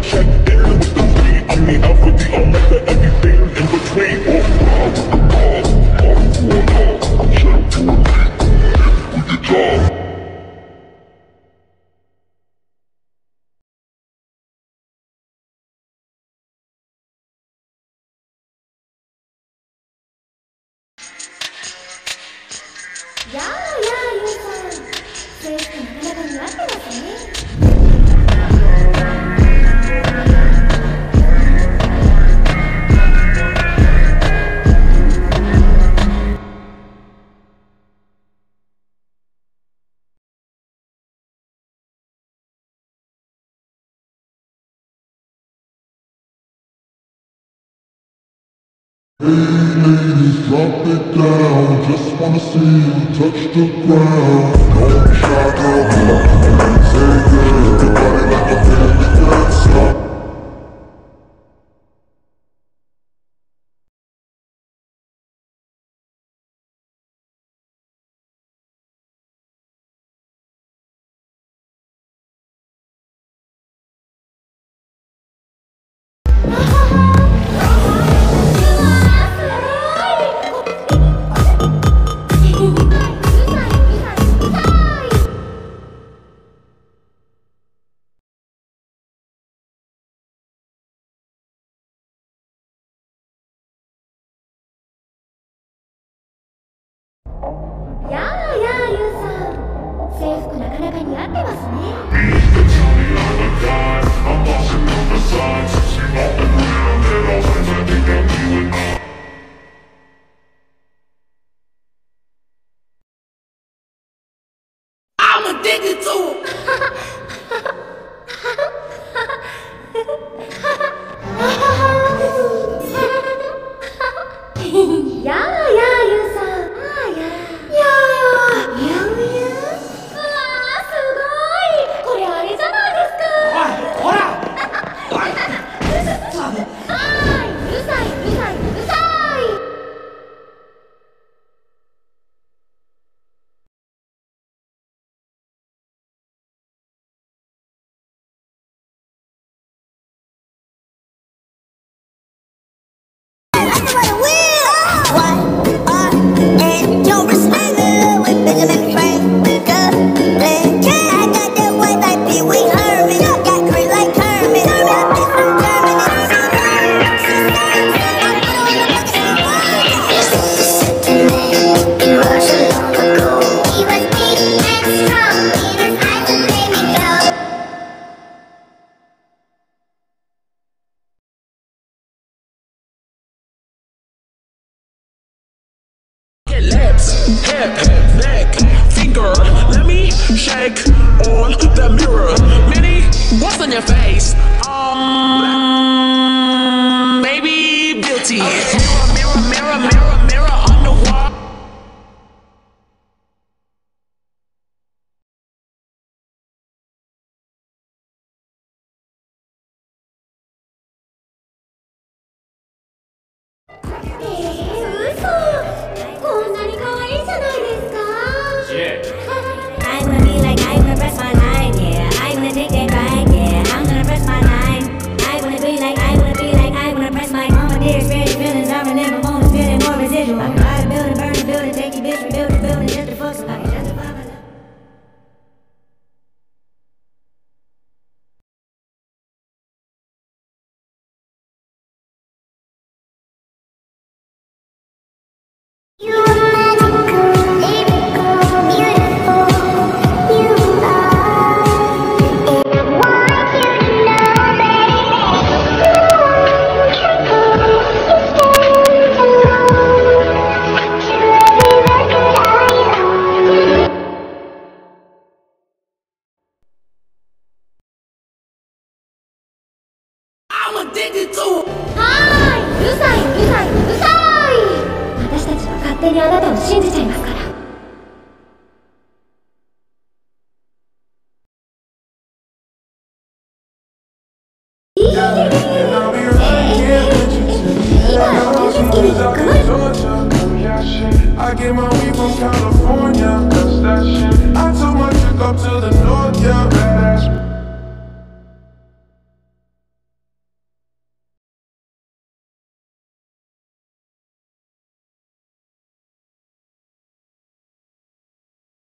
Hey ladies, drop it down. Just wanna see you touch the ground. Don't be shy, girl, and say girl, your body like a really good song.